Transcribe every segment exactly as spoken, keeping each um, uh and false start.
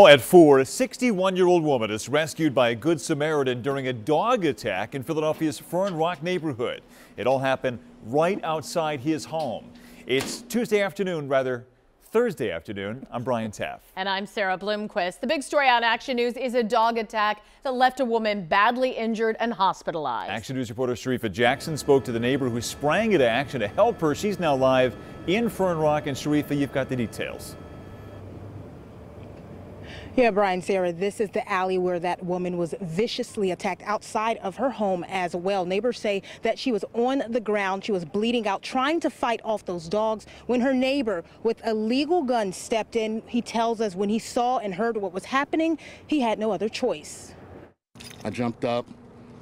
At four, a sixty-one-year-old woman is rescued by a Good Samaritan during a dog attack in Philadelphia's Fern Rock neighborhood. It all happened right outside his home. It's Tuesday afternoon, rather Thursday afternoon. I'm Brian Taft. And I'm Sarah Bloomquist. The big story on Action News is a dog attack that left a woman badly injured and hospitalized. Action News reporter Sharifa Jackson spoke to the neighbor who sprang into action to help her. She's now live in Fern Rock. And Sharifa, you've got the details. Yeah, Brian, Sarah, this is the alley where that woman was viciously attacked outside of her home as well. Neighbors say that she was on the ground. She was bleeding out, trying to fight off those dogs when her neighbor with a legal gun stepped in. He tells us when he saw and heard what was happening, he had no other choice. I jumped up,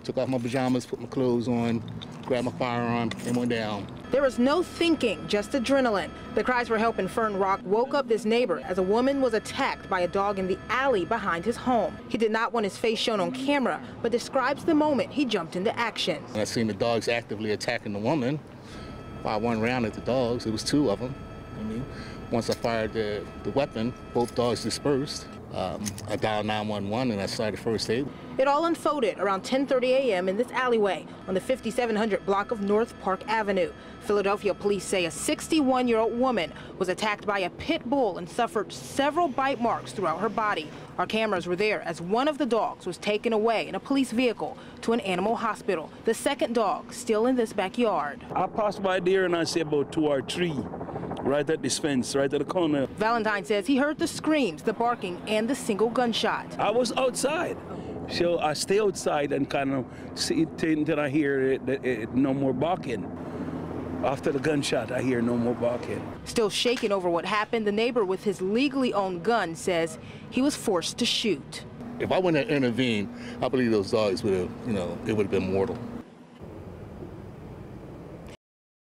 took off my pajamas, put my clothes on, grabbed my firearm, and went down. There was no thinking, just adrenaline. The cries for help in Fern Rock woke up this neighbor as a woman was attacked by a dog in the alley behind his home. He did not want his face shown on camera, but describes the moment he jumped into action. I seen the dogs actively attacking the woman. I one round at the dogs, it was two of them. I mean, once I fired the, the weapon, both dogs dispersed. Um, I dialed nine one one and I started first aid. It all unfolded around ten thirty a m in this alleyway on the fifty-seven hundred block of North Park Avenue. Philadelphia police say a sixty-one-year-old woman was attacked by a pit bull and suffered several bite marks throughout her body. Our cameras were there as one of the dogs was taken away in a police vehicle to an animal hospital. The second dog still in this backyard. I passed by there and I see about two or three. Right at this fence, right at the corner. Valentine says he heard the screams, the barking, and the single gunshot. I was outside, so I stay outside and kind of see it until I hear it, it, it, no more barking. After the gunshot, I hear no more barking. Still shaken over what happened, the neighbor with his legally owned gun says he was forced to shoot. If I wouldn't have intervened, I believe those dogs would have, you know, it would have been mortal.